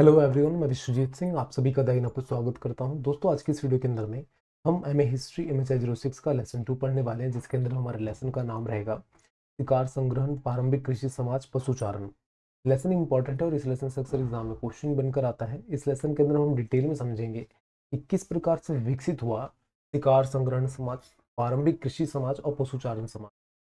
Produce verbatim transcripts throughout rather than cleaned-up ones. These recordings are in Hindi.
हेलो एवरीवन, मैं विश्वजीत सिंह आप सभी का TheENub को स्वागत करता हूं। दोस्तों, आज की इस वीडियो के अंदर में हम M A history M H I zero six का लेसन टू पढ़ने वाले हैं, जिसके अंदर हमारे लेसन का नाम रहेगा शिकार संग्रहण, प्रारंभिक कृषि समाज, पशुचारण। लेसन इंपॉर्टेंट है और इस लेसन से अक्सर एग्जाम में क्वेश्चन बनकर आता है। इस लेसन के अंदर हम डिटेल में समझेंगे कि किस प्रकार से विकसित हुआ शिकार संग्रहण समाज, प्रारंभिक कृषि समाज और पशुचारण समाज।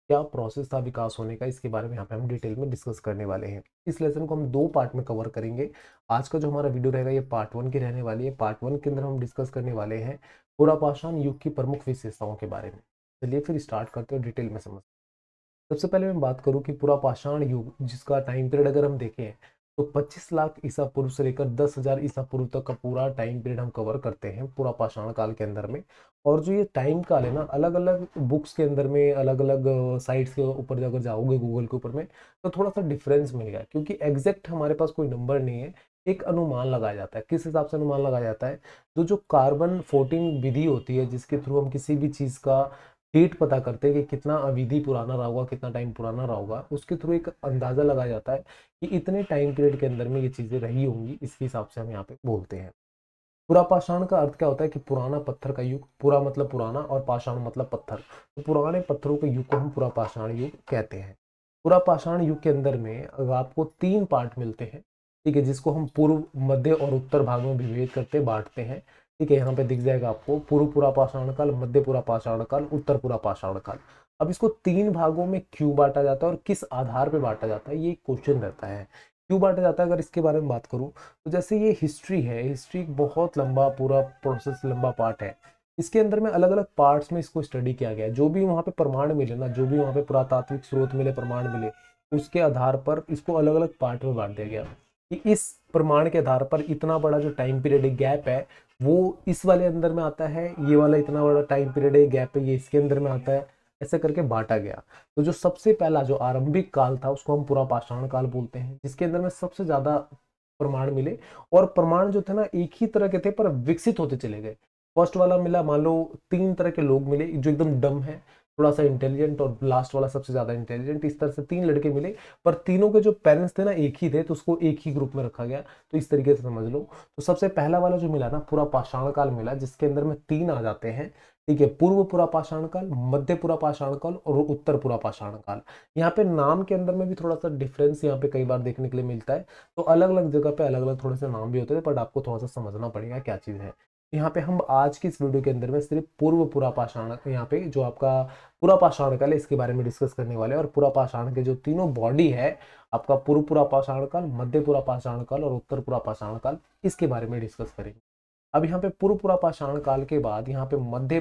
क्या प्रोसेस था विकास होने का, इसके बारे में यहाँ पे हम डिटेल में डिस्कस करने वाले हैं। इस लेसन को हम दो पार्ट में कवर करेंगे। आज का जो हमारा वीडियो रहेगा ये पार्ट वन की रहने वाली है। पार्ट वन के अंदर हम डिस्कस करने वाले हैं पुरापाषाण युग की प्रमुख विशेषताओं के बारे में। चलिए फिर स्टार्ट करते हैं, डिटेल में समझते। सबसे पहले मैं बात करूँ कि पुरापाषाण युग, जिसका टाइम पीरियड अगर हम देखें तो पच्चीस लाख ईसा पूर्व से लेकर दस हज़ार ईसा पूर्व तक का पूरा टाइम पीरियड हम कवर करते हैं पुरापाषाण काल के अंदर में। और जो ये टाइम काल है ना, अलग अलग बुक्स के अंदर में, अलग अलग साइट्स के ऊपर अगर जाओगे गूगल के ऊपर में, तो थोड़ा सा डिफरेंस मिलेगा, क्योंकि एग्जैक्ट हमारे पास कोई नंबर नहीं है। एक अनुमान लगाया जाता है। किस हिसाब से अनुमान लगाया जाता है? तो जो कार्बन फोर्टीन विधि होती है, जिसके थ्रू हम किसी भी चीज़ का डेट पता करते हैं कि कितना अवधि पुराना रहा होगा, कितना टाइम पुराना रहा होगा, उसके थ्रू एक अंदाज़ा लगाया जाता है कि इतने टाइम पीरियड के अंदर में ये चीज़ें रही होंगी। इसके हिसाब से हम यहाँ पे बोलते हैं पुरापाषाण का अर्थ क्या होता है कि पुराना पत्थर का युग। पुरा मतलब पुराना और पाषाण मतलब पत्थर, तो पुराने पत्थरों के युग को हम पुरापाषाण युग कहते हैं। पुरापाषाण युग के अंदर में आपको तीन पार्ट मिलते हैं, ठीक है, जिसको हम पूर्व, मध्य और उत्तर भाग में विभेद करते बांटते हैं। ठीक है, यहाँ पे दिख जाएगा आपको पूर्व पुरापाषाण काल, मध्य पुरापाषाण काल, उत्तर पुरापाषाण काल। अब इसको तीन भागों में क्यों बांटा जाता है और किस आधार पे बांटा जाता है, ये क्वेश्चन रहता है। क्यों बांटा जाता है, अगर इसके बारे में बात करूँ तो जैसे ये हिस्ट्री है, हिस्ट्री बहुत लंबा पूरा प्रोसेस, लंबा पार्ट है। इसके अंदर में अलग अलग पार्ट्स में इसको स्टडी किया गया है। जो भी वहाँ पे प्रमाण मिले ना, जो भी वहाँ पे पुरातात्विक स्रोत मिले, प्रमाण मिले, उसके आधार पर इसको अलग अलग पार्ट में बांट दिया गया कि इस प्रमाण के आधार पर इतना बड़ा जो टाइम पीरियड गैप है वो इस वाले अंदर में आता है, ये वाला इतना बड़ा टाइम पीरियड है गैप है ये इसके अंदर में आता है, ऐसे करके बांटा गया। तो जो सबसे पहला जो आरंभिक काल था उसको हम पुरापाषाण काल बोलते हैं, जिसके अंदर में सबसे ज़्यादा प्रमाण मिले। और प्रमाण जो थे ना एक ही तरह के थे, पर विकसित होते चले गए। फर्स्ट वाला मिला, मान लो तीन तरह के लोग मिले, जो एकदम डम है, थोड़ा सा इंटेलिजेंट, और लास्ट वाला सबसे ज़्यादा इंटेलिजेंट। इस तरह से तीन लड़के मिले, पर तीनों के जो पेरेंट्स थे ना एक ही थे, तो उसको एक ही ग्रुप में रखा गया। तो इस तरीके से समझ लो। तो सबसे पहला वाला जो मिला ना पुरापाषाण काल मिला, जिसके अंदर में तीन आ जाते हैं, ठीक है, पूर्व पुरापाषाण काल, मध्य पुरापाषाण काल और उत्तर पुरापाषाण काल। यहाँ पे नाम के अंदर में भी थोड़ा सा डिफरेंस यहाँ पे कई बार देखने के लिए मिलता है। तो अलग अलग जगह पे अलग अलग थोड़े से नाम भी होते थे, बट आपको थोड़ा सा समझना पड़ेगा क्या चीज़ है। यहाँ पे हम आज की इस वीडियो के अंदर में सिर्फ पूर्व पुरापाषाण, यहाँ पे जो आपका पुरापाषाण काल है इसके बारे में डिस्कस करने वाले हैं। और पुरापाषाण के जो तीनों बॉडी है, आपका पूर्व पुरापाषाण काल, मध्य पुरापाषाण काल और उत्तर पुरापाषाण काल, इसके बारे में डिस्कस करेंगे। अब यहाँ पे पूर्व पुरापाषाण काल के बाद यहाँ पे मध्य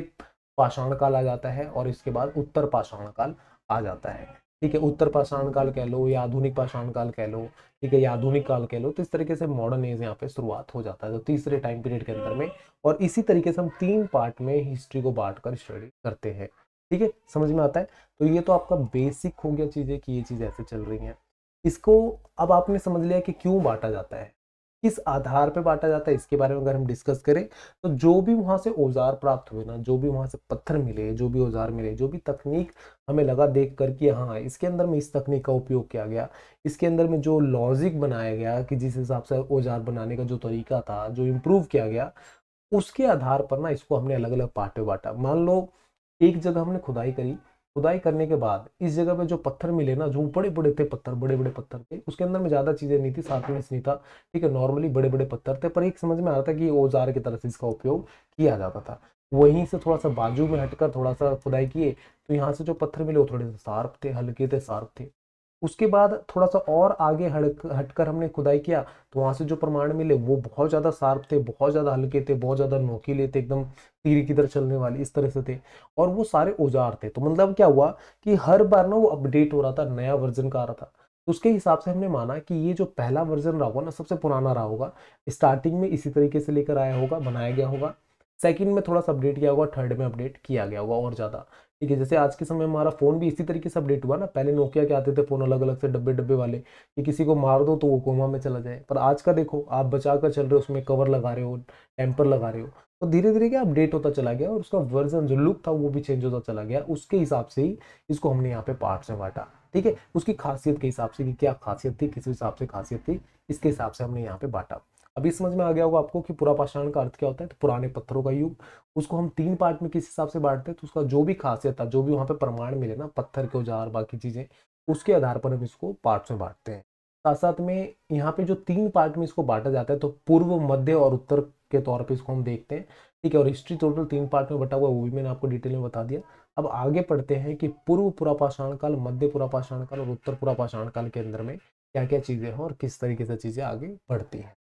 पाषाण काल आ जाता है और इसके बाद उत्तर पाषाण काल आ जाता है, ठीक है। उत्तर पाषाण काल कह लो या आधुनिक पाषाण काल कह लो, ठीक है, या आधुनिक काल कह लो। तो इस तरीके से मॉडर्न एज यहाँ पे शुरुआत हो जाता है, तो तीसरे टाइम पीरियड के अंदर में। और इसी तरीके से हम तीन पार्ट में हिस्ट्री को बांट कर स्टडी करते हैं, ठीक है, समझ में आता है। तो ये तो आपका बेसिक हो गया चीज़ें कि ये चीज़ ऐसे चल रही हैं। इसको अब आपने समझ लिया कि क्यों बांटा जाता है, किस आधार पे बांटा जाता है, इसके बारे में अगर हम डिस्कस करें तो जो भी वहाँ से औजार प्राप्त हुए ना, जो भी वहाँ से पत्थर मिले, जो भी औजार मिले, जो भी तकनीक हमें लगा देख कर कि हाँ इसके अंदर में इस तकनीक का उपयोग किया गया, इसके अंदर में जो लॉजिक बनाया गया कि जिस हिसाब से औजार बनाने का जो तरीका था, जो इम्प्रूव किया गया, उसके आधार पर ना इसको हमने अलग अलग पार्ट में बांटा। मान लो एक जगह हमने खुदाई करी, खुदाई करने के बाद इस जगह पे जो पत्थर मिले ना, जो बड़े बड़े थे पत्थर, बड़े बड़े पत्थर थे, उसके अंदर में ज़्यादा चीज़ें नहीं थी, शार्पनेस नहीं था, ठीक है, नॉर्मली बड़े बड़े पत्थर थे, पर एक समझ में आ रहा था कि ये औजार की तरह से इसका उपयोग किया जाता था। वहीं से थोड़ा सा बाजू में हटकर थोड़ा सा खुदाई किए तो यहाँ से जो पत्थर मिले वो थोड़े से शार्प थे, हल्के थे, शार्प थे। उसके बाद थोड़ा सा और आगे हट हटकर हमने खुदाई किया तो वहाँ से जो प्रमाण मिले वो बहुत ज़्यादा शार्प थे, बहुत ज़्यादा हल्के थे, बहुत ज़्यादा नोकीले थे, एकदम तीर की तरह चलने वाले, इस तरह से थे। और वो सारे औजार थे। तो मतलब क्या हुआ कि हर बार ना वो अपडेट हो रहा था, नया वर्जन का आ रहा था। उसके हिसाब से हमने माना कि ये जो पहला वर्जन रहा होगा ना, सबसे पुराना रहा होगा, स्टार्टिंग में इसी तरीके से लेकर आया होगा, बनाया गया होगा, सेकंड में थोड़ा सा अपडेट किया होगा, थर्ड में अपडेट किया गया होगा और ज़्यादा, ठीक है। जैसे आज के समय हमारा फ़ोन भी इसी तरीके से अपडेट हुआ ना। पहले नोकिया के आते थे फ़ोन अलग अलग से, डब्बे डब्बे वाले, कि किसी को मार दो तो वो कोमा में चला जाए। पर आज का देखो, आप बचा कर चल रहे हो, उसमें कवर लगा रहे हो, टेम्पर लगा रहे हो, तो धीरे धीरे क्या अपडेट होता चला गया और उसका वर्जन जो लुक था वो भी चेंज होता चला गया। उसके हिसाब से ही इसको हमने यहाँ पे पार्ट्स में बांटा, ठीक है, उसकी खासियत के हिसाब से कि क्या खासियत थी, किस हिसाब से खासियत थी, इसके हिसाब से हमने यहाँ पे बांटा। अभी समझ में आ गया होगा आपको कि पुरापाषाण का अर्थ क्या होता है, तो पुराने पत्थरों का युग। उसको हम तीन पार्ट में किस हिसाब से बांटते हैं, तो उसका जो भी खासियत था, जो भी वहाँ पे प्रमाण मिले ना, पत्थर के औजार बाकी चीज़ें, उसके आधार पर हम इसको पार्ट्स में बांटते हैं। साथ साथ में यहाँ पे जो तीन पार्ट में इसको बांटा जाता है, तो पूर्व, मध्य और उत्तर के तौर पर इसको हम देखते हैं, ठीक है। और हिस्ट्री टोटल तीन पार्ट में बटा हुआ है, वो भी मैंने आपको डिटेल में बता दिया। अब आगे पढ़ते हैं कि पूर्व पुरापाषाण काल, मध्य पुरापाषाण काल और उत्तर पुरापाषाण काल के अंदर में क्या क्या चीज़ें हैं और किस तरीके से चीज़ें आगे बढ़ती हैं।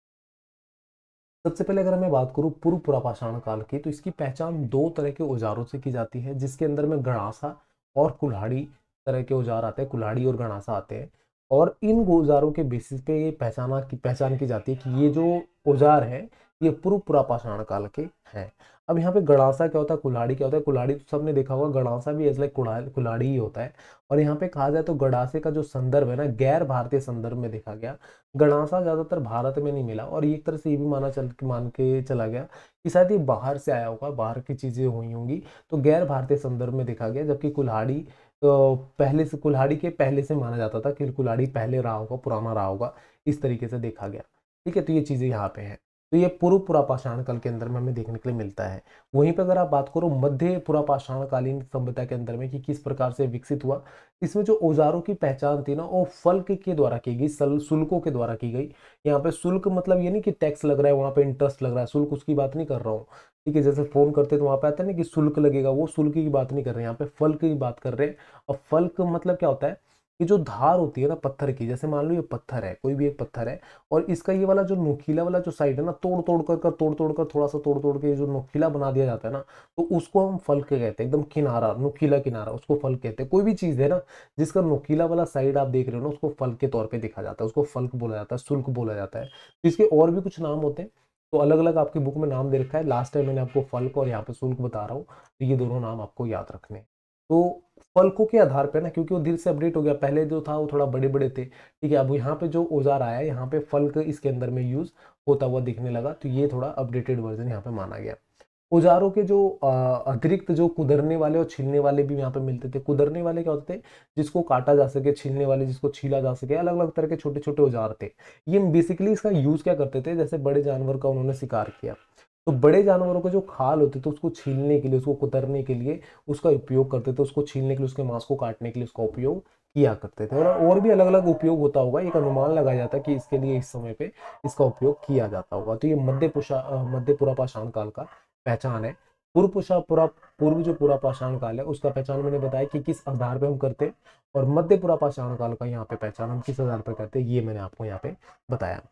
सबसे पहले अगर मैं बात करूँ पूर्व पुरापाषाण काल की, तो इसकी पहचान दो तरह के औजारों से की जाती है, जिसके अंदर में गणासा और कुल्हाड़ी तरह के औजार आते हैं, कुल्हाड़ी और गणासा आते हैं। और इन औजारों के बेसिस पे ये पहचाना की पहचान की जाती है कि ये जो औजार हैं ये पूर्व पुरापाषाण काल के हैं। अब यहाँ पे गणासा क्या होता है, कुल्हाड़ी क्या होता है, कुल्हाड़ी तो सबने देखा होगा, गणासा भी एज लाइक कुल्हाड़ी ही होता है। और यहाँ पे कहा जाए तो गणासे का जो संदर्भ है ना, गैर भारतीय संदर्भ में देखा गया। गणासा ज़्यादातर भारत में नहीं मिला, और एक तरह से ये भी माना चल मान के चला गया कि शायद ये बाहर से आया होगा, बाहर की चीज़ें हुई होंगी, तो गैर भारतीय संदर्भ में देखा गया। जबकि कुल्हाड़ी तो पहले से, कुल्हाड़ी के पहले से माना जाता था कि कुल्हाड़ी पहले रहा होगा, पुराना रहा होगा, इस तरीके से देखा गया, ठीक है। तो ये चीज़ें यहाँ पे हैं, तो ये पूर्व पुरापाषाण काल के अंदर में हमें देखने के लिए मिलता है। वहीं पे अगर आप बात करो मध्य पुरापाषाणकालीन सभ्यता के अंदर में कि किस प्रकार से विकसित हुआ, इसमें जो औजारों की पहचान थी ना वो फल्क के द्वारा की गई, शुल्कों के द्वारा की गई। यहाँ पे शुल्क मतलब ये नहीं कि टैक्स लग रहा है, वहाँ पे इंटरेस्ट लग रहा है, शुल्क उसकी बात नहीं कर रहा हूँ, ठीक है। जैसे फ़ोन करते तो वहाँ पे आता है ना कि शुल्क लगेगा, वो शुल्क की बात नहीं कर रहे हैं, यहाँ पे फल्क की बात कर रहे हैं। और फल्क मतलब क्या होता है कि जो धार होती है ना पत्थर की, जैसे मान लो ये पत्थर है, कोई भी एक पत्थर है, और इसका ये वाला जो नुकीला वाला जो साइड है ना, तोड़ तोड़ कर कर तोड़ तोड़ कर थोड़ा सा तोड़ तोड़ के जो नुकीला बना दिया जाता है ना, तो उसको हम फल्क कहते हैं। एकदम किनारा, नुकीला किनारा, उसको फल्क कहते हैं। कोई भी चीज़ है ना जिसका नुकीला वाला साइड आप देख रहे हो ना, उसको फल्क के तौर पर देखा जाता है, उसको फल्क बोला जाता है, शुल्क बोला जाता है। इसके और भी कुछ नाम होते हैं, तो अलग अलग आपकी बुक में नाम दे रखा है। लास्ट टाइम मैंने आपको फल्क और यहाँ पे शुल्क बता रहा हूँ, तो ये दोनों नाम आपको याद रखने। तो फल्कों के आधार पे ना, क्योंकि वो धीरे से अपडेट हो गया, पहले जो था वो थोड़ा बड़े बड़े थे, ठीक है। अब यहाँ पे जो औजार आया है, यहाँ पे फल्क इसके अंदर में यूज़ होता हुआ दिखने लगा, तो ये थोड़ा अपडेटेड वर्जन यहाँ पे माना गया। औजारों के जो अतिरिक्त जो कुदरने वाले और छीलने वाले भी यहाँ पे मिलते थे। कुदरने वाले क्या होते थे, जिसको काटा जा सके, छीलने वाले जिसको छीला जा सके, अलग अलग तरह के छोटे छोटे औजार थे। ये बेसिकली इसका यूज़ क्या करते थे, जैसे बड़े जानवर का उन्होंने शिकार किया तो बड़े जानवरों का जो खाल होती तो उसको छीलने के लिए, उसको कुतरने के लिए उसका उपयोग करते थे, उसको छीलने के लिए, उसके मांस को काटने के लिए उसका उपयोग किया करते थे। और और भी अलग अलग उपयोग होता होगा, एक अनुमान लगाया जाता है कि इसके लिए इस समय पे इसका उपयोग किया जाता होगा। तो ये मध्य मध्य पुरापाषाण काल का पहचान है। पूर्व पुरा पूरा पूर्व जो पुरापाषाण काल है उसका पहचान मैंने बताया कि किस आधार पर हम करते हैं, और मध्य पुरापाषाण काल का यहाँ पे पहचान हम किस आधार पर करते हैं ये मैंने आपको यहाँ पे बताया।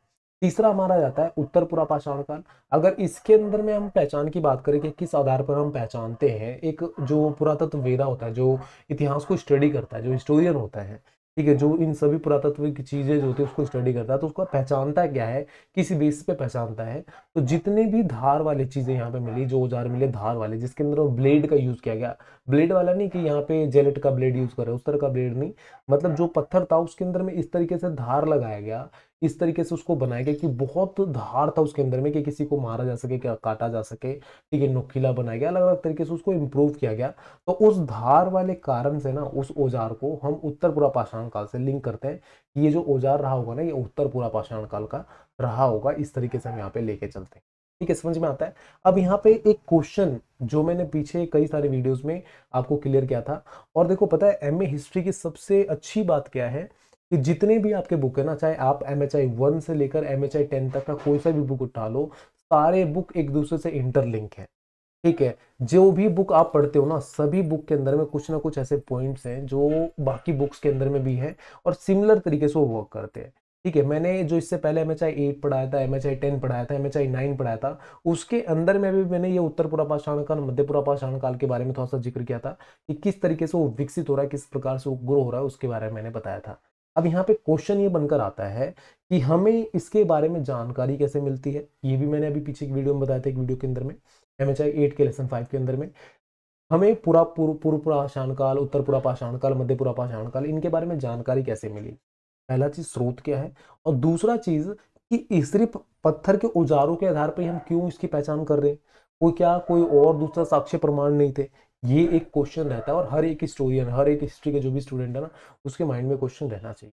तीसरा हमारा जाता है उत्तर पुरापाषाण काल। अगर इसके अंदर में हम पहचान की बात करें कि किस आधार पर हम पहचानते हैं, एक जो पुरातत्ववेदा होता है, जो इतिहास को स्टडी करता है, जो हिस्टोरियन होता है, ठीक है, जो इन सभी पुरातत्विक चीज़ें जो होती है उसको स्टडी करता है, तो उसको पहचानता क्या है, किसी बेस पे पहचानता है। तो जितने भी धार वाली चीज़ें यहाँ पे मिली, जो औजार मिले धार वाले, जिसके अंदर ब्लेड का यूज़ किया गया, ब्लेड वाला नहीं कि यहाँ पे जेलेट का ब्लेड यूज़ कर रहे, उस तरह का ब्लेड नहीं, मतलब जो पत्थर था उसके अंदर में इस तरीके से धार लगाया गया, इस तरीके से उसको बनाया गया कि बहुत धार था उसके अंदर में कि किसी को मारा जा सके, काटा जा सके, ठीक है, नुकीला बनाया गया, अलग अलग तरीके से उसको इम्प्रूव किया गया। तो उस धार वाले कारण से ना उस औजार को हम उत्तर पुरापाषाण काल से लिंक करते हैं कि ये जो औजार रहा होगा ना ये उत्तर पुरापाषाण काल का रहा होगा, इस तरीके से हम यहाँ पे लेके चलते हैं, ठीक है, समझ में आता है। अब यहाँ पे एक क्वेश्चन जो मैंने पीछे कई सारे वीडियोज में आपको क्लियर किया था, और देखो पता है एम ए हिस्ट्री की सबसे अच्छी बात क्या है कि जितने भी आपके बुक है ना, चाहे आप एम एच आई वन से लेकर एम एच आई टेन तक का कोई सा भी बुक उठा लो, सारे बुक एक दूसरे से इंटरलिंक है, ठीक है। जो भी बुक आप पढ़ते हो ना, सभी बुक के अंदर में कुछ ना कुछ ऐसे पॉइंट्स हैं जो बाकी बुक्स के अंदर में भी हैं और सिमिलर तरीके से वो वर्क करते हैं, ठीक है। मैंने जो इससे पहले एम एच आई एट पढ़ाया था, एम एच आई टेन पढ़ाया था, एम एच आई नाइन पढ़ाया था, उसके अंदर में भी मैंने ये उत्तर पुरापाषाण काल, मध्य पुरापाषाण काल के बारे में थोड़ा सा जिक्र किया था कि किस तरीके से वो विकसित हो रहा है, किस प्रकार से वो ग्रो हो रहा है, उसके बारे में मैंने बताया था। अब यहाँ पे क्वेश्चन ये बनकर आता है कि हमें इसके बारे में जानकारी कैसे मिलती है, ये भी मैंने अभी पीछे एक वीडियो में बताया था, एक वीडियो के अंदर में एम एच आई एट के लेसन फाइव के अंदर में हमें पूरा पूर्व पूर्व पुरापाषाण काल, उत्तर पुरापाषाण काल, मध्य पुरापाषाण काल, इनके बारे में जानकारी कैसे मिली। पहला चीज़ स्रोत क्या है, और दूसरा चीज़ कि सिर्फ पत्थर के औजारों के आधार पर हम क्यों इसकी पहचान कर रहे हैं, कोई क्या कोई और दूसरा साक्ष्य प्रमाण नहीं थे, ये एक क्वेश्चन रहता है। और हर एक हिस्टोरियन, हर एक हिस्ट्री के जो भी स्टूडेंट है ना उसके माइंड में क्वेश्चन रहना चाहिए।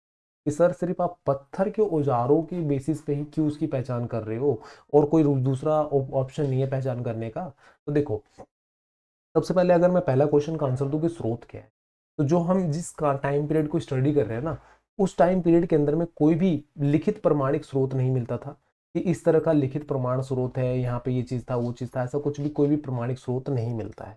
कि सर सिर्फ आप पत्थर के औजारों की बेसिस पे ही क्यों उसकी पहचान कर रहे हो और कोई दूसरा ऑप्शन नहीं है पहचान करने का। तो देखो सबसे पहले अगर मैं पहला क्वेश्चन का आंसर दूं कि स्रोत क्या है, तो जो हम जिस टाइम पीरियड को स्टडी कर रहे हैं ना, उस टाइम पीरियड के अंदर में कोई भी लिखित प्रमाणिक स्रोत नहीं मिलता था कि इस तरह का लिखित प्रमाण स्रोत है, यहाँ पे ये चीज़ था वो चीज़ था, ऐसा कुछ भी कोई भी प्रमाणिक स्रोत नहीं मिलता है।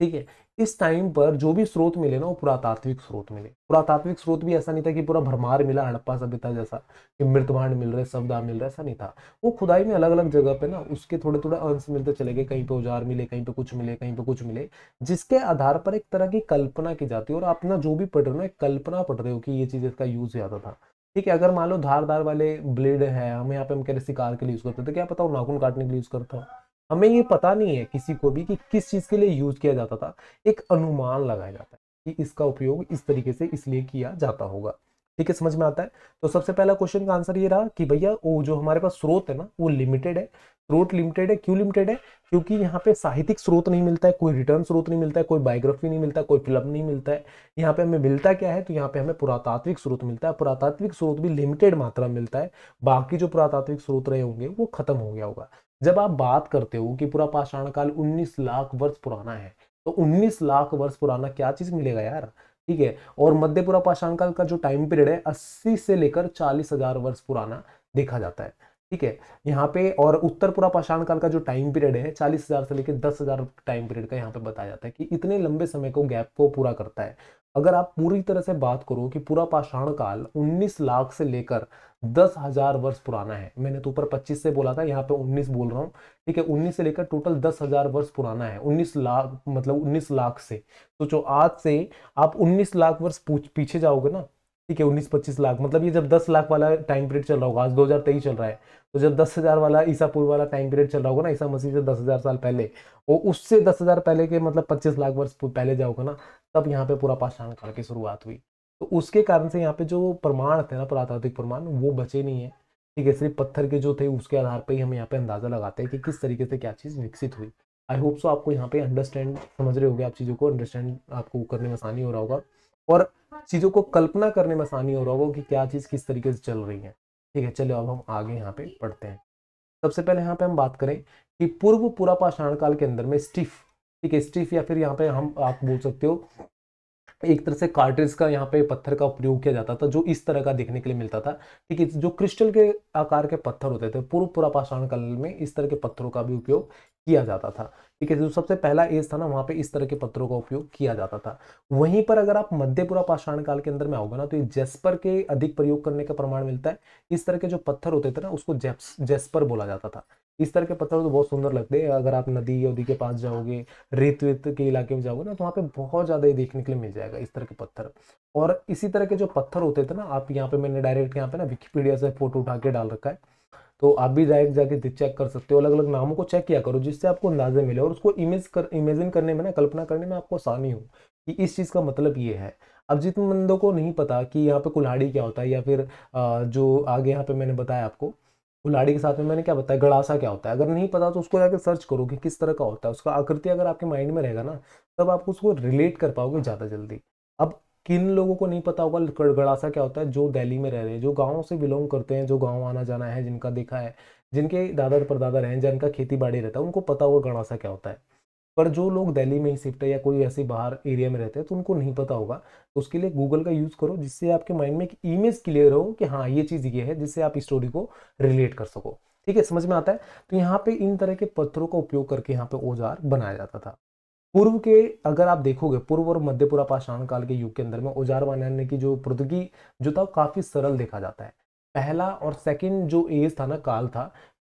ठीक है, इस टाइम पर जो भी स्रोत मिले ना वो पुरातात्विक स्रोत मिले। पुरातात्विक स्रोत भी ऐसा नहीं था कि पूरा भरमार मिला हड़प्पा सभ्यता जैसा कि मृतभांड मिल रहे शब्दा मिल रहा, ऐसा नहीं था। वो खुदाई में अलग अलग जगह पे ना उसके थोड़े थोड़े अंश मिलते चले गए, कहीं पे औजार मिले, कहीं पे कुछ मिले, कहीं पे कुछ मिले, जिसके आधार पर एक तरह की कल्पना की जाती है और अपना जो भी पढ़ रहे हो ना कल्पना पढ़ रहे हो कि ये चीज इसका यूज ज्यादा था। ठीक है, अगर मान लो धारदार वाले ब्लेड है, हम यहाँ पे हम कह रहे शिकार के लिए यूज करते थे, क्या पता हो नाखून काटने के लिए यूज करता हो, हमें ये पता नहीं है किसी को भी कि किस चीज़ के लिए यूज किया जाता था। एक अनुमान लगाया जाता है कि इसका उपयोग इस तरीके से इसलिए किया जाता होगा। ठीक है, समझ में आता है। तो सबसे पहला क्वेश्चन का आंसर ये रहा कि भैया वो जो हमारे पास स्रोत है ना वो लिमिटेड है। स्रोत लिमिटेड है, क्यों लिमिटेड है? क्योंकि यहाँ पे साहित्यिक स्रोत नहीं मिलता है, कोई रिटर्न स्रोत नहीं मिलता है, कोई बायोग्राफी नहीं मिलता है, कोई फिल्म नहीं मिलता है। यहाँ पे हमें मिलता क्या है? तो यहाँ पे हमें पुरातात्विक स्रोत मिलता है। पुरातात्विक स्रोत भी लिमिटेड मात्रा में मिलता है, बाकी जो पुरातात्विक स्रोत रहे होंगे वो खत्म हो गया होगा। जब आप बात करते हो कि पूरा पाषाण काल उन्नीस लाख वर्ष पुराना है, तो उन्नीस लाख वर्ष पुराना क्या चीज मिलेगा यार। ठीक है, और मध्यपुरा पाषाण काल का जो टाइम पीरियड है अस्सी से लेकर चालीस हजार वर्ष पुराना देखा जाता है। ठीक है, यहाँ पे और उत्तरपुरा पाषाण काल का जो टाइम पीरियड है चालीस हजार से लेकर दस हजार टाइम पीरियड का यहाँ पे बताया जाता है कि इतने लंबे समय को गैप को पूरा करता है। अगर आप पूरी तरह से बात करो कि पूरा पाषाण काल उन्नीस लाख से लेकर दस हजार वर्ष पुराना है, मैंने तो ऊपर पच्चीस से बोला था, यहाँ पे उन्नीस बोल रहा हूँ। ठीक है, उन्नीस से लेकर टोटल दस हजार वर्ष पुराना है, उन्नीस लाख मतलब उन्नीस लाख से सोचो तो आज से आप उन्नीस लाख वर्ष पीछे जाओगे ना। ठीक है, उन्नीस पच्चीस लाख मतलब ये जब दस लाख वाला टाइम पीरियड चल रहा होगा, आज दो हजार तेईस चल रहा है, तो जब दस हजार वाला ईसा पूर्व वाला टाइम पीरियड चल रहा होगा ना, ईसा मसीह से दस हजार साल पहले, और उससे दस हजार पहले के मतलब पच्चीस लाख वर्ष पहले जाओगे ना, तब यहाँ पे पूरा पाषाण काल की शुरुआत हुई। तो उसके कारण से यहाँ पे जो प्रमाण थे ना पुरातात्विक प्रमाण वो बचे नहीं है। ठीक है, सिर्फ पत्थर के जो थे उसके आधार पर ही हम यहाँ पे अंदाजा लगाते हैं कि किस तरीके से क्या चीज़ विकसित हुई। आई होप सो आपको यहाँ पे अंडरस्टैंड समझ रहे होगे, आप चीज़ों को अंडरस्टैंड आपको करने में आसानी हो रहा होगा और चीज़ों को कल्पना करने में आसानी हो रहा होगा कि क्या चीज़ किस तरीके से चल रही है। ठीक है, चलो अब हम आगे यहाँ पे पढ़ते हैं। सबसे पहले यहाँ पे हम बात करें कि पूर्व पूरा पाषाण काल के अंदर में स्टिफ, ठीक है, स्टिफ या फिर यहाँ पे हम आप बोल सकते हो एक तरह से कार्ट्रिज का यहाँ पे पत्थर का प्रयोग किया जाता था जो इस तरह का देखने के लिए मिलता था। ठीक है, जो क्रिस्टल के आकार के पत्थर होते थे, पूर्व पूरा पाषाण काल में इस तरह के पत्थरों का भी उपयोग किया जाता था। ठीक है, जो सबसे पहला एज था ना वहाँ पे इस तरह के पत्थरों का उपयोग किया जाता था। वहीं पर अगर आप मध्यपुरा पाषाण काल के अंदर में आओगे ना तो ये जेस्पर के अधिक प्रयोग करने का प्रमाण मिलता है। इस तरह के जो पत्थर होते थे ना उसको जेस्पर बोला जाता था। इस तरह के पत्थर तो बहुत सुंदर लगते हैं, अगर आप नदी नदी के पास जाओगे, रेत वेत के इलाके में जाओगे ना तो वहाँ पे बहुत ज़्यादा ही देखने के लिए मिल जाएगा इस तरह के पत्थर। और इसी तरह के जो पत्थर होते थे ना, आप यहाँ पे मैंने डायरेक्ट यहाँ पे ना विकिपीडिया से फोटो उठा के डाल रखा है, तो आप भी डायरेक्ट जाके चेक कर सकते हो। अलग अलग नामों को चेक किया करो जिससे आपको अंदाजा मिले और उसको इमेज कर इमेजिन करने में ना, कल्पना करने में आपको आसानी हो कि इस चीज़ का मतलब ये है। अब जितने बंदों को नहीं पता कि यहाँ पे कुल्हाड़ी क्या होता है या फिर जो आगे यहाँ पे मैंने बताया आपको कुल्हाड़ी के साथ में मैंने क्या बताया गड़ासा क्या होता है, अगर नहीं पता तो उसको जाकर सर्च करो कि किस तरह का होता है, उसका आकृति अगर आपके माइंड में रहेगा ना तब आप उसको रिलेट कर पाओगे ज़्यादा जल्दी। अब किन लोगों को नहीं पता होगा गड़ासा क्या होता है, जो दिल्ली में रह रहे हैं, जो गाँव से बिलोंग करते हैं, जो गाँव आना जाना है, जिनका देखा है, जिनके दादा परदादा रहे हैं, जिनका खेती बाड़ी रहता है, उनको पता होगा गड़ासा क्या होता है। पर जो लोग दिल्ली में ही शिफ्ट है या कोई ऐसे बाहर एरिया में रहते हैं तो उनको नहीं पता होगा, तो उसके लिए गूगल का यूज़ करो जिससे आपके माइंड में एक इमेज क्लियर हो कि हाँ ये चीज़ ये है, जिससे आप स्टोरी को रिलेट कर सको। ठीक है, समझ में आता है। तो यहाँ पे इन तरह के पत्थरों का उपयोग करके यहाँ पे औजार बनाया जाता था। पूर्व के अगर आप देखोगे पूर्व और मध्यपुरा पाषाण काल के युग के अंदर में औजार बनाने की जो प्रौद्योगिकी जो था काफ़ी सरल देखा जाता है। पहला और सेकेंड जो एज था ना काल था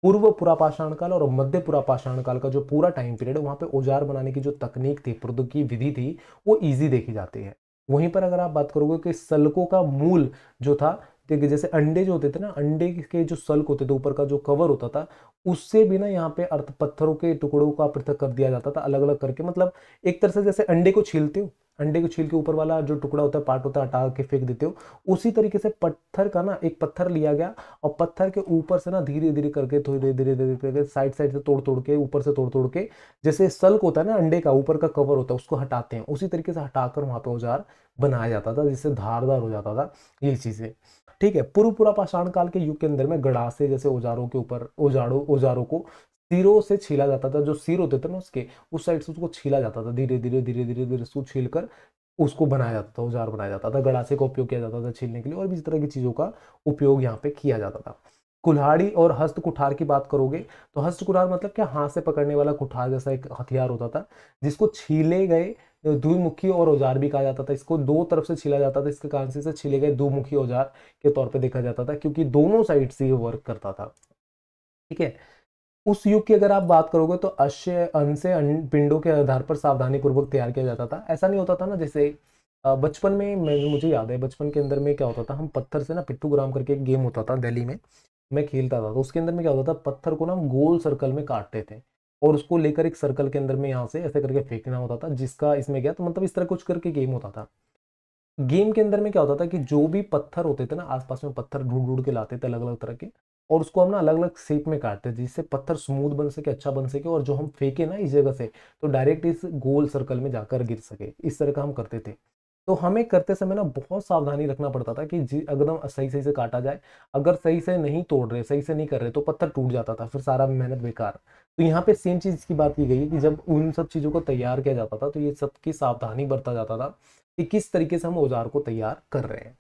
पूर्व पूरा पाषाण काल और मध्य पूरा पाषाण काल का जो पूरा टाइम पीरियड है वहाँ पे औजार बनाने की जो तकनीक थी, प्रौद्योगिकी विधि थी, वो इजी देखी जाती है। वहीं पर अगर आप बात करोगे कि सलकों का मूल जो था, देखिए जैसे अंडे जो होते थे ना, अंडे के जो सल्क होते थे ऊपर का जो कवर होता था उससे भी ना यहाँ पे अर्थ पत्थरों के टुकड़ों का पृथक कर दिया जाता था अलग अलग करके। मतलब एक तरह से जैसे अंडे को छीलते हो, अंडे को छील के ऊपर वाला जो टुकड़ा होता है पार्ट होता है हटा के फेंक देते हो, उसी तरीके से पत्थर का ना एक पत्थर लिया गया और पत्थर के ऊपर से ना धीरे धीरे करके थोड़ी धीरे धीरे करके साइड साइड से तोड़ तोड़ के ऊपर से तोड़ तोड़ के, जैसे सल्क होता है ना अंडे का ऊपर का कवर होता है उसको हटाते हैं, उसी तरीके से हटाकर वहाँ पे औजार बनाया जाता था, जिससे धारदार हो जाता था ये चीज़ें। ठीक है, पूर्व पूरा पाषाण काल के युग के अंदर में गड़ासे जैसे औजारों के ऊपर औजारों औजारों को सिरों से छीला जाता था। जो सिर होते थे ना उसके, उस साइड से उसको छीला जाता था, धीरे धीरे धीरे धीरे धीरे उसको छील कर उसको बनाया जाता था, औजार बनाया जाता था। गड़ासे का उपयोग किया जाता था छीलने के लिए, और भी इस तरह की चीज़ों का उपयोग यहाँ पे किया जाता था। कुल्हाड़ी और हस्त कुठार की बात करोगे तो हस्त कुठार मतलब क्या, हाथ से पकड़ने वाला कुठार जैसा एक हथियार होता था, जिसको छीले गए द्विमुखी और औजार भी कहा जाता था। इसको दो तरफ से छीला जाता था, इसके कारण से छीले गए द्विमुखी औजार के तौर पर देखा जाता था, क्योंकि दोनों साइड से ये वर्क करता था। ठीक है, उस युग की अगर आप बात करोगे तो अश्य अन्न से पिंडों के आधार पर सावधानी पूर्वक तैयार किया जाता था। ऐसा नहीं होता था ना, जैसे बचपन में मैं मुझे याद है बचपन के अंदर में क्या होता था, हम पत्थर से ना पिट्ठू ग्राम करके एक गेम होता था दिल्ली में, मैं खेलता था। तो उसके अंदर में क्या होता था, पत्थर को ना हम गोल सर्कल में काटते थे और उसको लेकर एक सर्कल के अंदर में यहाँ से ऐसे करके फेंकना होता था, जिसका इसमें क्या, तो मतलब इस तरह कुछ करके गेम होता था। गेम के अंदर में क्या होता था कि जो भी पत्थर होते थे ना आसपास में, पत्थर ढूंढ ढूंढ के लाते थे अलग अलग तरह के, और उसको हम ना अलग अलग शेप में काटते थे, जिससे पत्थर स्मूथ बन सके, अच्छा बन सके, और जो हम फेंके ना इस जगह से तो डायरेक्ट इस गोल सर्कल में जाकर गिर सके। इस तरह का हम करते थे। तो हमें करते समय ना बहुत सावधानी रखना पड़ता था कि जी एकदम सही सही से काटा जाए, अगर सही से नहीं तोड़ रहे, सही से नहीं कर रहे तो पत्थर टूट जाता था, फिर सारा मेहनत बेकार। तो यहाँ पे सेम चीज़ की बात की गई है कि जब उन सब चीज़ों को तैयार किया जाता था तो ये सब की सावधानी बरता जाता था कि किस तरीके से हम औजार को तैयार कर रहे हैं।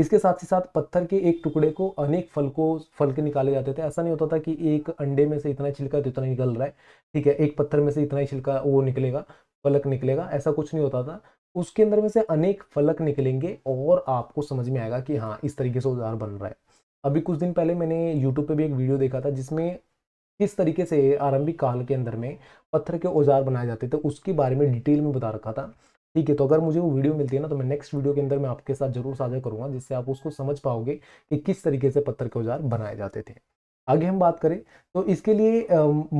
इसके साथ ही साथ पत्थर के एक टुकड़े को अनेक फल को फल के निकाले जाते थे। ऐसा नहीं होता था कि एक अंडे में से इतना छिलका तो इतना निकल रहा है, ठीक है, एक पत्थर में से इतना ही छिलका वो निकलेगा, फलक निकलेगा, ऐसा कुछ नहीं होता था। उसके अंदर में से अनेक फलक निकलेंगे और आपको समझ में आएगा कि हाँ इस तरीके से औजार बन रहा है। अभी कुछ दिन पहले मैंने यूट्यूब पर भी एक वीडियो देखा था जिसमें किस तरीके से आरंभिक काल के अंदर में पत्थर के औजार बनाए जाते थे उसके बारे में डिटेल में बता रखा था। ठीक है, तो अगर मुझे वो वीडियो मिलती है ना तो मैं नेक्स्ट वीडियो के अंदर मैं आपके साथ जरूर साझा करूंगा, जिससे आप उसको समझ पाओगे कि किस तरीके से पत्थर के औजार बनाए जाते थे। आगे हम बात करें तो इसके लिए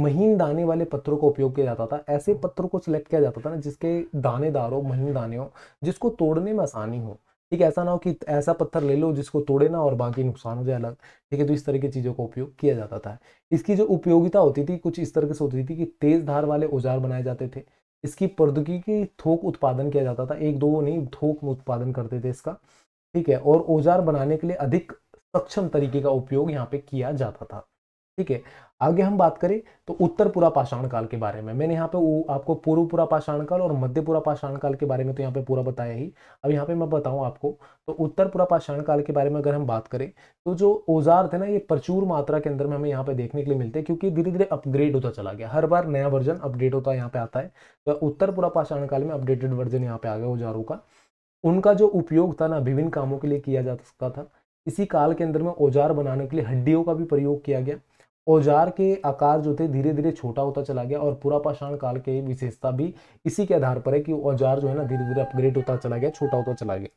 महीन दाने वाले पत्थरों का उपयोग किया जाता था। ऐसे पत्थरों को सिलेक्ट किया जाता था ना जिसके दानेदार हो, महीन दाने हो, जिसको तोड़ने में आसानी हो। ठीक है, ऐसा ना हो कि ऐसा पत्थर ले लो जिसको तोड़े ना और बाकी नुकसान हो जाए अलग। ठीक है, तो इस तरह की चीज़ों का उपयोग किया जाता था। इसकी जो उपयोगिता होती थी कुछ इस तरह से होती थी कि तेज धार वाले औजार बनाए जाते थे। इसकी प्रौद्योगिकी थोक उत्पादन किया जाता था, एक दो नहीं थोक उत्पादन करते थे इसका। ठीक है, और औजार बनाने के लिए अधिक सक्षम तरीके का उपयोग यहाँ पे किया जाता था। ठीक है, आगे हम बात करें तो उत्तर पूरा पाषाण काल के बारे में। मैंने यहाँ पे आपको पूर्व पूरा पाषाण काल और मध्य पूरा पाषाण काल के बारे में तो यहाँ पे पूरा बताया ही। अब यहाँ पे मैं बताऊँ आपको तो उत्तर पूरा पाषाण काल के बारे में अगर हम बात करें तो जो औजार थे ना ये प्रचुर मात्रा के अंदर में हमें यहाँ पे देखने के लिए मिलते हैं, क्योंकि धीरे धीरे अपग्रेड होता चला गया। हर बार नया वर्जन अपडेट होता है यहाँ पे आता है। तो उत्तर पूरा पाषाण काल में अपडेटेड वर्जन यहाँ पे आ गया औजारों का। उनका जो उपयोग था ना विभिन्न कामों के लिए किया जा सकता था। इसी काल के अंदर में औजार बनाने के लिए हड्डियों का भी प्रयोग किया गया। औजार के आकार जो थे धीरे धीरे छोटा होता चला गया, और पूरा पाषाण काल के विशेषता भी इसी के आधार पर है कि औजार जो है ना धीरे धीरे अपग्रेड होता चला गया, छोटा होता चला गया।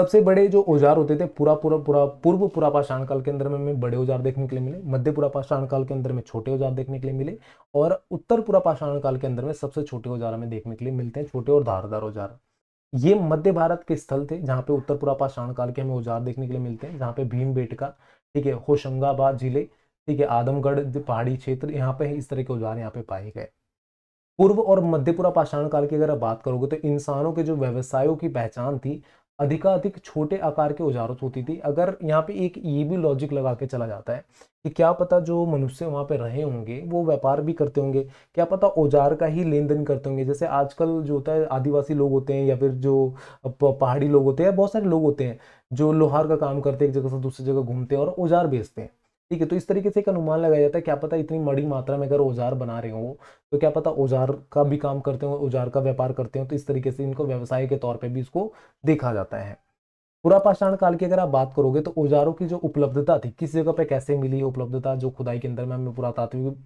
सबसे बड़े जो औजार होते थे पूरा पूरा पूरा पूर्व पूरा पाषाण काल के अंदर में हमें बड़े औजार देखने के लिए मिले, मध्य पूरा पाषाण काल के अंदर में छोटे औजार देखने के लिए मिले, और उत्तर पूरा पाषाण काल के अंदर में सबसे छोटे औजार हमें देखने के लिए मिलते हैं, छोटे और धारदार औजार। ये मध्य भारत के स्थल थे जहाँ पे उत्तर पूरा पाषाण काल के हमें औजार देखने के लिए मिलते हैं, जहाँ पे भीम बेटका, ठीक है, होशंगाबाद जिले, ठीक है, आदमगढ़ पहाड़ी क्षेत्र, यहाँ पे इस तरह के औजार यहाँ पे पाए गए। पूर्व और मध्यपुरा पाषाण काल की अगर आप बात करोगे तो इंसानों के जो व्यवसायों की पहचान थी अधिकाधिक छोटे आकार के औजारों से होती थी। अगर यहाँ पे एक ये भी लॉजिक लगा के चला जाता है कि क्या पता जो मनुष्य वहाँ पे रहे होंगे वो व्यापार भी करते होंगे, क्या पता औजार का ही लेन देन करते होंगे। जैसे आजकल जो होता है आदिवासी लोग होते हैं या फिर जो पहाड़ी लोग होते हैं, बहुत सारे लोग होते हैं जो लोहार का काम करते हैं, एक जगह से दूसरी जगह घूमते हैं और औजार बेचते हैं। ठीक है, तो इस तरीके से एक अनुमान लगाया जाता है क्या पता इतनी बड़ी मात्रा में अगर औजार बना रहे हो तो क्या पता औजार का भी काम करते हो, औजार का व्यापार करते हो। तो इस तरीके से इनको व्यवसाय के तौर पे भी इसको देखा जाता है। पूरा पाषाण काल की अगर आप बात करोगे तो औजारों की जो उपलब्धता थी किस जगह पे कैसे मिली, उपलब्धता जो खुदाई के अंदर में हमें पुरातात्विक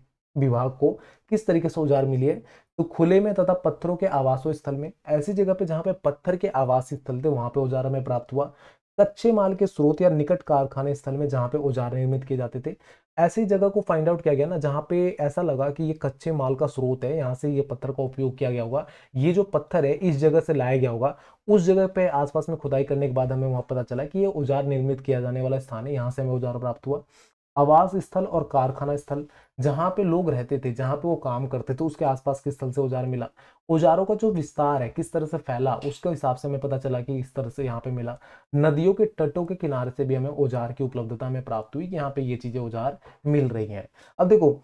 विभाग को किस तरीके से औजार मिली है, तो खुले में तथा पत्थरों के आवासों स्थल में, ऐसी जगह पे जहाँ पे पत्थर के आवासीय स्थल थे वहाँ पे औजार हमें प्राप्त हुआ। कच्चे माल के स्रोत या निकट कारखाने स्थल में जहाँ पे औजार निर्मित किए जाते थे, ऐसी जगह को फाइंड आउट किया गया ना जहाँ पे ऐसा लगा कि ये कच्चे माल का स्रोत है, यहाँ से ये पत्थर का उपयोग किया गया होगा, ये जो पत्थर है इस जगह से लाया गया होगा। उस जगह पे आसपास में खुदाई करने के बाद हमें वहाँ पता चला कि ये औजार निर्मित किया जाने वाला स्थान है, यहाँ से हमें औजार प्राप्त हुआ। आवास स्थल और कारखाना स्थल, जहाँ पे लोग रहते थे, जहाँ पे वो काम करते थे, उसके आसपास किस स्थल से औजार मिला, औजारों का जो विस्तार है किस तरह से फैला, उसके हिसाब से हमें पता चला कि इस तरह से यहाँ पे मिला। नदियों के तटों के किनारे से भी हमें औजार की उपलब्धता हमें प्राप्त हुई कि यहाँ पे ये चीजें औजार मिल रही हैं। अब देखो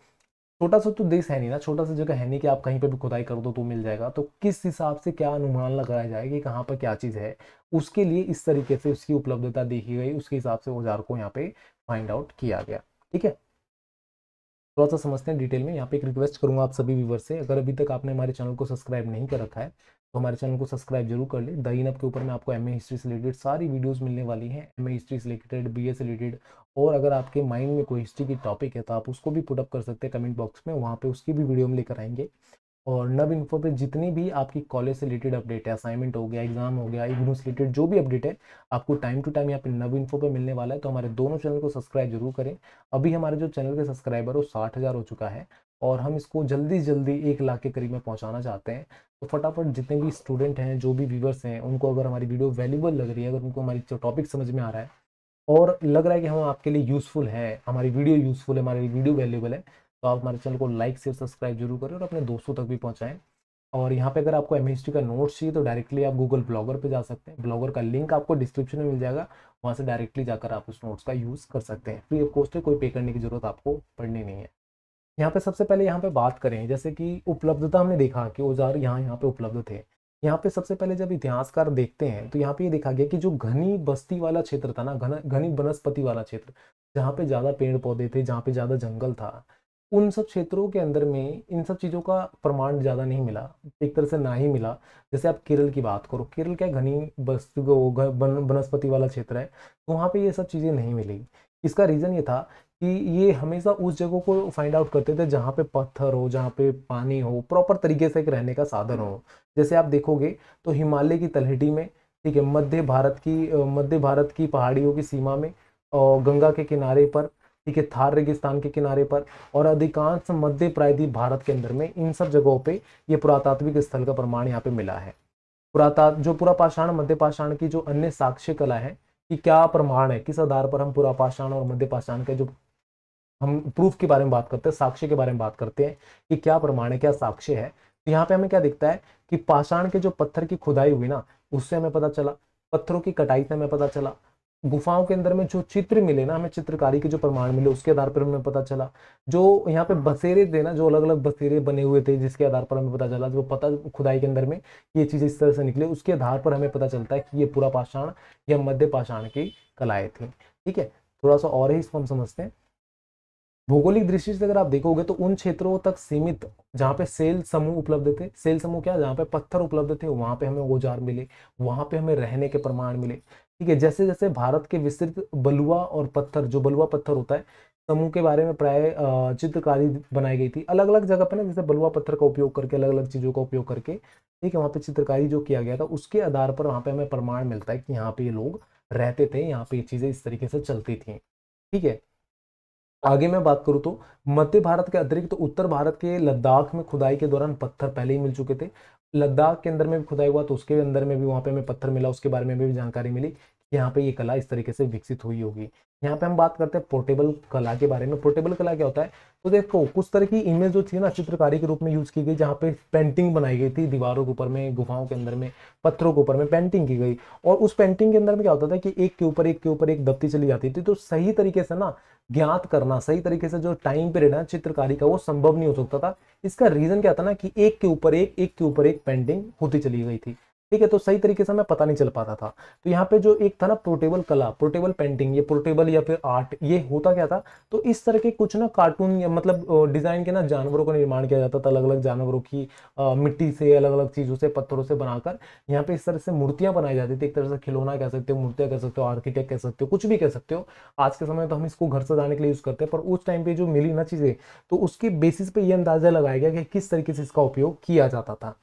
छोटा सा तो देश है नहीं ना, छोटा सा जगह है नहीं कि आप कहीं पे भी खुदाई कर दो तो मिल जाएगा। तो किस हिसाब से क्या अनुमान लगाया जाए कि कहाँ पर क्या चीज़ है, उसके लिए इस तरीके से उसकी उपलब्धता देखी गई, उसके हिसाब से औजार को यहाँ पे फाइंड आउट किया गया। ठीक है, थोड़ा सा समझते हैं डिटेल में। यहाँ पे एक रिक्वेस्ट करूँगा आप सभी व्यूवर्स से, अगर अभी तक आपने हमारे चैनल को सब्सक्राइब नहीं कर रखा है तो हमारे चैनल को सब्सक्राइब जरूर कर ले। TheENub के ऊपर में आपको एम ए हिस्ट्री से रिलेटेड सारी वीडियोस मिलने वाली हैं, एम ए हिस्ट्री से रिलेटेड, बी ए से रिलेटेड, और अगर आपके माइंड में कोई हिस्ट्री की टॉपिक है तो आप उसको भी पुटअप कर सकते हैं कमेंट बॉक्स में, वहाँ पे उसकी भी वीडियो हम लेकर आएंगे। और नब इन्फो पे जितनी भी आपकी कॉलेज से रिलेटेड अपडेट है, असाइनमेंट हो गया, एग्जाम हो गया, इग्नू से रिलेटेड जो भी अपडेट है आपको टाइम टू टाइम यहाँ पे नब इन्फो पे मिलने वाला है। तो हमारे दोनों चैनल को सब्सक्राइब जरूर करें। अभी हमारे जो चैनल के सब्सक्राइबर वो साठ हज़ार हो चुका है और हम इसको जल्दी जल्दी एक लाख के करीब में पहुँचाना चाहते हैं। तो फटाफट जितने भी स्टूडेंट हैं, जो भी व्यूवर्स हैं, उनको अगर हमारी वीडियो वैल्यूबल लग रही है, अगर उनको हमारी टॉपिक समझ में आ रहा है और लग रहा है कि हम आपके लिए यूज़फुल है, हमारी वीडियो यूज़फुल है, हमारी वीडियो वैल्यूबल है, तो आप हमारे चैनल को लाइक शेयर सब्सक्राइब जरूर करें और अपने दोस्तों तक भी पहुंचाएं। और यहाँ पे अगर आपको एम ए हिस्ट्री का नोट्स चाहिए तो डायरेक्टली आप गूगल ब्लॉगर पे जा सकते हैं, ब्लॉगर का लिंक आपको डिस्क्रिप्शन में मिल जाएगा, वहाँ से डायरेक्टली जाकर आप उस नोट्स का यूज़ कर सकते हैं, फ्री ऑफ कॉस्ट है, कोई पे करने की जरूरत आपको पड़नी नहीं है। यहाँ पे सबसे पहले यहाँ पे बात करें, जैसे कि उपलब्धता हमने देखा कि औजार यहाँ यहाँ पे उपलब्ध थे। यहाँ पे सबसे पहले जब इतिहासकार देखते हैं तो यहाँ पे ये देखा गया कि जो घनी बस्ती वाला क्षेत्र था ना, घना घनी वनस्पति वाला क्षेत्र, जहाँ पे ज़्यादा पेड़ पौधे थे, जहाँ पे ज़्यादा जंगल था, उन सब क्षेत्रों के अंदर में इन सब चीज़ों का प्रमाण ज़्यादा नहीं मिला, एक तरह से ना ही मिला। जैसे आप केरल की बात करो, केरल क्या घनी बस्ती वनस्पति वाला क्षेत्र है, तो वहाँ पे ये सब चीज़ें नहीं मिली। इसका रीज़न ये था कि ये हमेशा उस जगह को फाइंड आउट करते थे जहाँ पे पत्थर हो, जहाँ पे पानी हो, प्रॉपर तरीके से एक रहने का साधन हो। जैसे आप देखोगे तो हिमालय की तलहटी में, ठीक है, मध्य भारत की मध्य भारत की पहाड़ियों की सीमा में और गंगा के किनारे पर, ठीक है, थार रेगिस्तान के किनारे पर और अधिकांश मध्य प्रायद्वीप भारत के अंदर में, इन सब जगहों पे ये पुरातात्विक स्थल का प्रमाण यहाँ पे मिला है। पुराता जो पुरापाषाण मध्यपाषाण की जो अन्य साक्ष्य कला है कि क्या प्रमाण है, किस आधार पर हम पुरापाषाण और मध्यपाषाण के जो हम प्रूफ के बारे में बात करते हैं, साक्ष्य के बारे में बात करते हैं कि क्या प्रमाण है, क्या साक्ष्य है, तो यहाँ पे हमें क्या दिखता है कि पाषाण के जो पत्थर की खुदाई हुई ना, उससे हमें पता चला, पत्थरों की कटाई से हमें पता चला, गुफाओं के अंदर में जो चित्र मिले ना, हमें चित्रकारी के जो प्रमाण मिले उसके आधार पर हमें पता चला, जो यहाँ पे बसेरे थे ना, जो अलग अलग बसेरे बने हुए थे जिसके आधार पर हमें पता चला, जो पता खुदाई के अंदर में ये चीज़ इस तरह से निकले, उसके आधार पर हमें पता चलता है कि ये पूरा पाषाण या मध्य पाषाण की कलाएँ थी। ठीक है, थोड़ा सा और ही इसको हम समझते हैं। भौगोलिक दृष्टि से अगर आप देखोगे तो उन क्षेत्रों तक सीमित जहाँ पे सेल समूह उपलब्ध थे, सेल समूह क्या, जहाँ पे पत्थर उपलब्ध थे, वहाँ पे हमें औजार मिले, वहाँ पे हमें रहने के प्रमाण मिले। ठीक है, जैसे जैसे भारत के विस्तृत बलुआ और पत्थर, जो बलुआ पत्थर होता है, समूह के बारे में प्राय चित्रकारी बनाई गई थी अलग अलग जगह पर ना, जैसे बलुआ पत्थर का उपयोग करके, अलग अलग चीज़ों का उपयोग करके, ठीक है, वहाँ पर चित्रकारी जो किया गया था उसके आधार पर वहाँ पर हमें प्रमाण मिलता है कि यहाँ पे ये लोग रहते थे, यहाँ पे ये चीज़ें इस तरीके से चलती थी। ठीक है, आगे मैं बात करूँ तो मध्य भारत के अतिरिक्त तो उत्तर भारत के लद्दाख में खुदाई के दौरान पत्थर पहले ही मिल चुके थे। लद्दाख के अंदर में भी खुदाई हुआ तो उसके अंदर में भी वहाँ पे हमें पत्थर मिला, उसके बारे में भी जानकारी मिली कि यहाँ पे ये कला इस तरीके से विकसित हुई होगी। यहाँ पे हम बात करते हैं पोर्टेबल कला के बारे में। पोर्टेबल कला क्या होता है, तो देखो कुछ तरह की इमेज जो थी ना, चित्रकारी के रूप में यूज की गई, जहाँ पे पेंटिंग बनाई गई थी, दीवारों के ऊपर में, गुफाओं के अंदर में, पत्थरों के ऊपर में पेंटिंग की गई, और उस पेंटिंग के अंदर में क्या होता था कि एक के ऊपर एक के ऊपर एक दबती चली जाती थी। तो सही तरीके से ना ज्ञात करना, सही तरीके से जो टाइम पीरियड है चित्रकारी का, वो संभव नहीं हो सकता था। इसका रीजन क्या था ना कि एक के ऊपर एक एक के ऊपर एक पेंटिंग होती चली गई थी। ठीक है, तो सही तरीके से हमें पता नहीं चल पाता था। तो यहाँ पे जो एक था ना पोर्टेबल कला, पोर्टेबल पेंटिंग, ये पोर्टेबल या फिर आर्ट, ये होता क्या था, तो इस तरह के कुछ ना कार्टून या मतलब डिजाइन के ना जानवरों का निर्माण किया जाता था, अलग अलग जानवरों की आ, मिट्टी से, अलग अलग चीज़ों से, पत्थरों से बनाकर यहाँ पे इस तरह से मूर्तियाँ बनाई जाती थी। एक तरह से खिलौना कह सकते हो, मूर्तियाँ कह सकते हो, आर्किटेक्ट कह सकते हो, कुछ भी कह सकते हो। आज के समय तो हम इसको घर सजाने के लिए यूज़ करते हैं, पर उस टाइम पर जो मिली ना चीज़ें, तो उसके बेसिस पे ये अंदाजा लगाया गया कि किस तरीके से इसका उपयोग किया जाता था।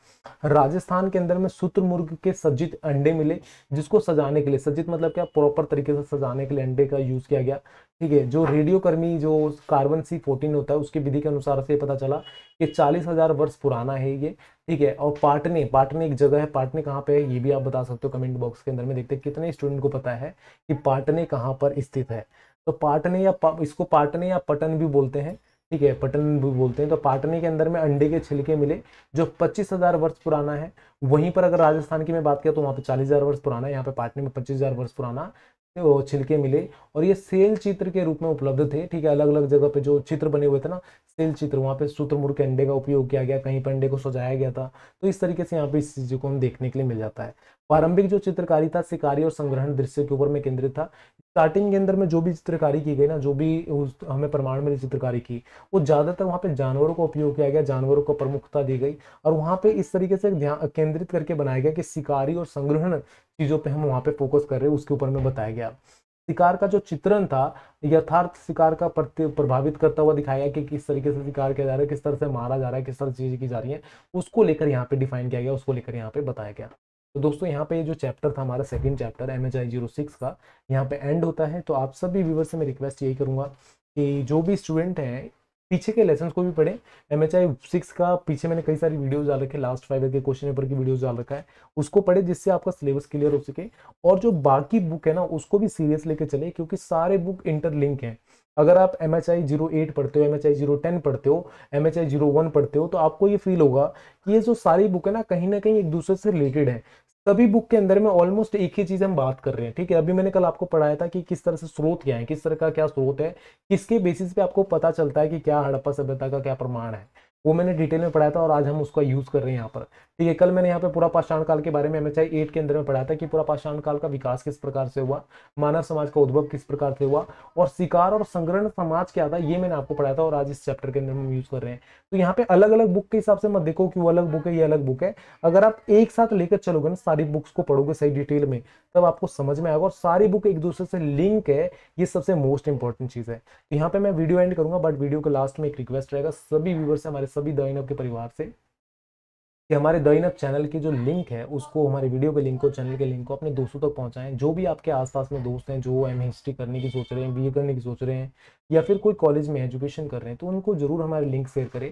राजस्थान के अंदर में सूत्र के सज्जित अंडे मिले, जिसको सजाने के लिए, सज्जित मतलब क्या, प्रॉपर तरीके से सजाने के लिए अंडे का यूज किया गया। ठीक है, जो रेडियोकर्मी जो कार्बन सी फोर्टीन होता है उसकी विधि के अनुसार से पता चला कि चालीस हजार वर्ष पुराना है ये। ठीक है, और पाटनी, पाटनी एक जगह है, पाटनी कहाँ पे है ये भी आप बता सकते हो कमेंट बॉक्स के अंदर में, देखते हैं कितने स्टूडेंट को पता है कि पाटनी कहाँ पर स्थित है। तो पाटनी या पा, इसको पाटनी या पटन भी बोलते हैं, ठीक है, पटन भी बोलते हैं। तो पाटनी के अंदर में अंडे के छिलके मिले जो पच्चीस हजार वर्ष पुराना है। वहीं पर अगर राजस्थान की मैं बात करूँ तो वहाँ पे चालीस हजार वर्ष पुराना है, यहाँ पे पाटनी में पच्चीस हजार वर्ष पुराना वो छिलके मिले। और ये सेल चित्र के रूप में उपलब्ध थे, ठीक है, अलग अलग जगह पे जो चित्र बने हुए थे ना सेल चित्र, वहाँ पे सूत्रमुर्ग के अंडे का उपयोग किया गया, कहीं पर अंडे को सजाया गया था। तो इस तरीके से यहाँ पे इस चीज़ को हम देखने के लिए मिल जाता है। प्रारंभिक जो चित्रकारी था शिकारी और संग्रहण दृश्य के ऊपर में केंद्रित था। स्टार्टिंग के अंदर में जो भी चित्रकारी की गई ना, जो भी हमें प्रमाण मिली चित्रकारी की, वो ज़्यादातर वहाँ पे जानवरों का उपयोग किया गया, जानवरों को प्रमुखता दी गई और वहाँ पे इस तरीके से ध्यान केंद्रित करके बनाया गया कि शिकारी और संग्रहण चीज़ों पे हम वहाँ पे फोकस कर रहे हैं, उसके ऊपर में बताया गया। शिकार का जो चित्रण था यथार्थ शिकार का प्रभावित करता हुआ दिखाया गया कि किस तरीके से शिकार किया जा रहा है, किस तरह से मारा जा रहा है, किस तरह चीज़ की जा रही है, उसको लेकर यहाँ पे डिफाइन किया गया, उसको लेकर यहाँ पे बताया गया। तो दोस्तों यहाँ पे जो चैप्टर था हमारा second chapter M H I zero six का यहाँ पे एंड होता है। तो आप सभी व्यूवर्स से मैं रिक्वेस्ट यही करूँगा कि जो भी स्टूडेंट हैं पीछे के लेसन को भी पढ़ें। एम एच आई सिक्स का पीछे मैंने कई सारी वीडियोस डाल रखे, लास्ट फाइव के क्वेश्चन पेपर की वीडियोस डाल रखा है, उसको पढ़े जिससे आपका सिलेबस क्लियर हो सके। और जो बाकी बुक है ना उसको भी सीरियस लेके चले, क्योंकि सारे बुक इंटरलिंक हैं। अगर आप M H I zero eight पढ़ते हो, M H I zero ten पढ़ते हो, M H I zero one पढ़ते हो, तो आपको ये फील होगा कि ये जो सारी बुक है ना कहीं ना कहीं एक दूसरे से रिलेटेड है। सभी बुक के अंदर में ऑलमोस्ट एक ही चीज़ हम बात कर रहे हैं, ठीक है। अभी मैंने कल आपको पढ़ाया था कि किस तरह से स्रोत क्या है, किस तरह का क्या स्रोत है, किसके बेसिस पे आपको पता चलता है कि क्या हड़प्पा सभ्यता का क्या प्रमाण है, वो मैंने डिटेल में पढ़ाया था और आज हम उसका यूज़ कर रहे हैं यहाँ पर, ठीक है। कल मैंने यहाँ पे पूरा पाषाण काल के बारे में एम एच आई एट के अंदर में पढ़ाया था कि पूरा पाषाण काल का विकास किस प्रकार से हुआ, मानव समाज का उद्भव किस प्रकार से हुआ और शिकार और संग्रहण समाज क्या था, ये मैंने आपको पढ़ाया था और आज इस चैप्टर के अंदर हम यूज़ कर रहे हैं। तो यहाँ पे अलग अलग बुक के हिसाब से मत देखो कि वो अलग बुक है, ये अलग बुक है। अगर आप एक साथ लेकर चलोगे ना, सारी बुक्स को पढ़ोगे सही डिटेल में, तब आपको समझ में आएगा। और सारी बुक एक दूसरे से लिंक है, ये सबसे मोस्ट इंपॉर्टेंट चीज़ है। तो यहाँ पर मैं वीडियो एंड करूँगा, बट वीडियो के लास्ट में एक रिक्वेस्ट रहेगा सभी व्यूवर्स से, हमारे सभी TheENub के परिवार से, कि हमारे TheENub चैनल की जो लिंक है उसको, हमारे वीडियो के लिंक को, चैनल के लिंक को अपने दोस्तों तक पहुंचाएं। जो भी आपके आसपास में दोस्त हैं जो एम ए हिस्ट्री करने की सोच रहे हैं, बी ए करने की सोच रहे हैं, या फिर कोई कॉलेज में एजुकेशन कर रहे हैं, तो उनको जरूर हमारे लिंक शेयर करें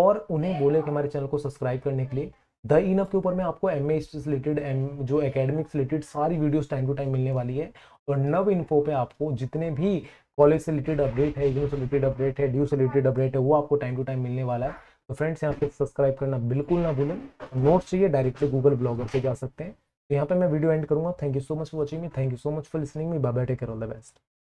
और उन्हें बोले कि हमारे चैनल को सब्सक्राइब करने के लिए। TheENub के ऊपर में आपको एम ए हिस्ट्री से रिलेटेड, एम जो एकेडमिक्स रिलेटेड सारी वीडियोस टाइम टू टाइम मिलने वाली है। और नव इन्फो पे आपको जितने भी कॉलेज से रिलेटेड अपडेट है, इग्नू से रिलेटेड अपडेट है, ड्यू से रिलेटेड अपडेट है, वो आपको टाइम टू टाइम मिलने वाला है। तो फ्रेंड्स यहाँ पे सब्सक्राइब करना बिल्कुल ना भूलें। नोट्स चाहिए डायरेक्टली गूगल ब्लॉगर से जा सकते हैं। तो यहाँ पे मैं वीडियो एंड करूँगा। Thank you so much for watching me, thank you so much for listening me, bye bye, take care, all the best.